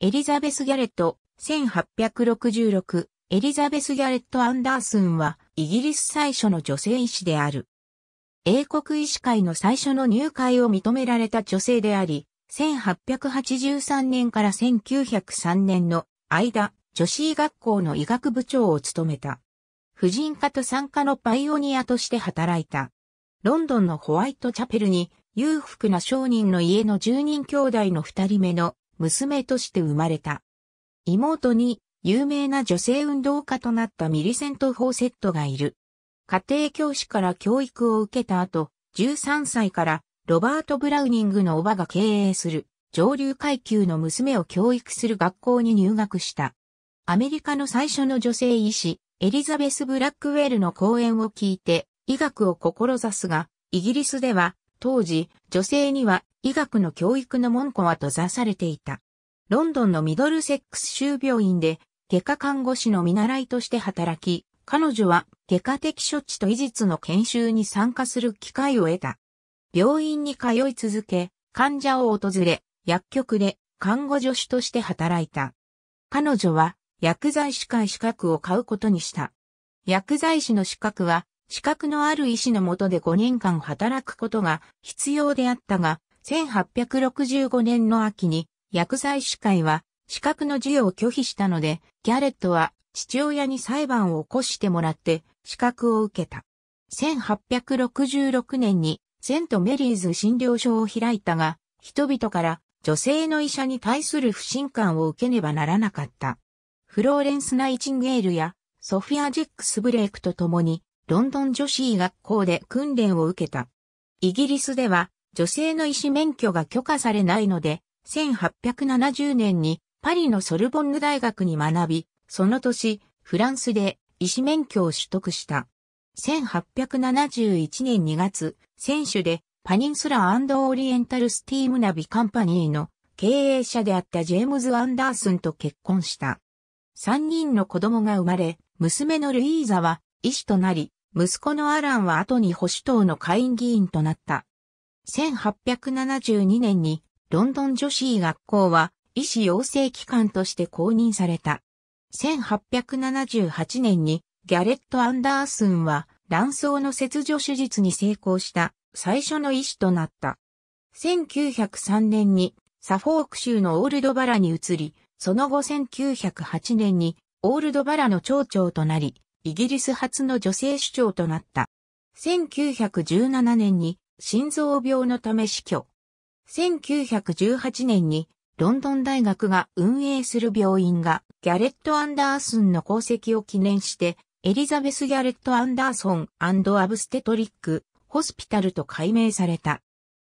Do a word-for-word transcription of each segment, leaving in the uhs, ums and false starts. エリザベス・ギャレット、せんはっぴゃくろくじゅうろく、エリザベス・ギャレット・アンダースンは、イギリス最初の女性医師である。英国医師会の最初の入会を認められた女性であり、せんはっぴゃくはちじゅうさんねんからせんきゅうひゃくさんねんの間、女子医学校の医学部長を務めた。婦人科と産科のパイオニアとして働いた。ロンドンのホワイトチャペルに、裕福な商人の家のじゅうにん兄弟のふたりめの娘として生まれた。妹に有名な女性運動家となったミリセント・フォーセットがいる。家庭教師から教育を受けた後、じゅうさんさいからロバート・ブラウニングの叔母が経営する上流階級の娘を教育する学校に入学した。アメリカの最初の女性医師、エリザベス・ブラックウェルの講演を聞いて医学を志すが、イギリスでは当時、女性には医学の教育の門戸は閉ざされていた。ロンドンのミドルセックス州病院で、外科看護師の見習いとして働き、彼女は外科的処置と医術の研修に参加する機会を得た。病院に通い続け、患者を訪れ、薬局で看護助手として働いた。彼女は薬剤師会資格を買うことにした。薬剤師の資格は、資格のある医師の下でごねんかん働くことが必要であったが、せんはっぴゃくろくじゅうごねんの秋に薬剤師会は資格の授与を拒否したので、ギャレットは父親に裁判を起こしてもらって資格を受けた。せんはっぴゃくろくじゅうろくねんにセントメリーズ診療所を開いたが、人々から女性の医者に対する不信感を受けねばならなかった。フローレンス・ナイチンゲールやソフィア・ジックス・ブレイクと共に、ロンドン女子医学校で訓練を受けた。イギリスでは女性の医師免許が許可されないので、せんはっぴゃくななじゅうねんにパリのソルボンヌ大学に学び、その年、フランスで医師免許を取得した。せんはっぴゃくななじゅういちねんにがつ、選手でパニンスラ&オリエンタルスティームナビカンパニーの経営者であったジェームズ・アンダースンと結婚した。さんにんの子供が生まれ、娘のルイーザは医師となり、息子のアランは後に保守党の下院議員となった。せんはっぴゃくななじゅうにねんにロンドン女子医学校は医師養成機関として公認された。せんはっぴゃくななじゅうはちねんにギャレット・アンダースンは卵巣の切除手術に成功した最初の医師となった。せんきゅうひゃくさんねんにサフォーク州のオールドバラに移り、その後せんきゅうひゃくはちねんにオールドバラの町長となり、イギリス初の女性首長となった。せんきゅうひゃくじゅうななねんに心臓病のため死去。せんきゅうひゃくじゅうはちねんにロンドン大学が運営する病院がギャレット・アンダースンの功績を記念してエリザベス・ギャレット・アンダーソン&アブステトリック・ホスピタルと改名された。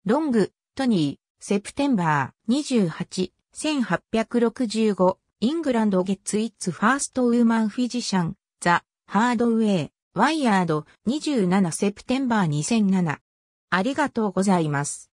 ロング、トニー、セプテンバーにじゅうはち、せんはっぴゃくろくじゅうご、イングランドゲッツ・イッツ・ファースト・ウーマン・フィジシャン、ザ・ハードウェイ、ワイヤード、にじゅうななセプテンバーにせんなな。ありがとうございます。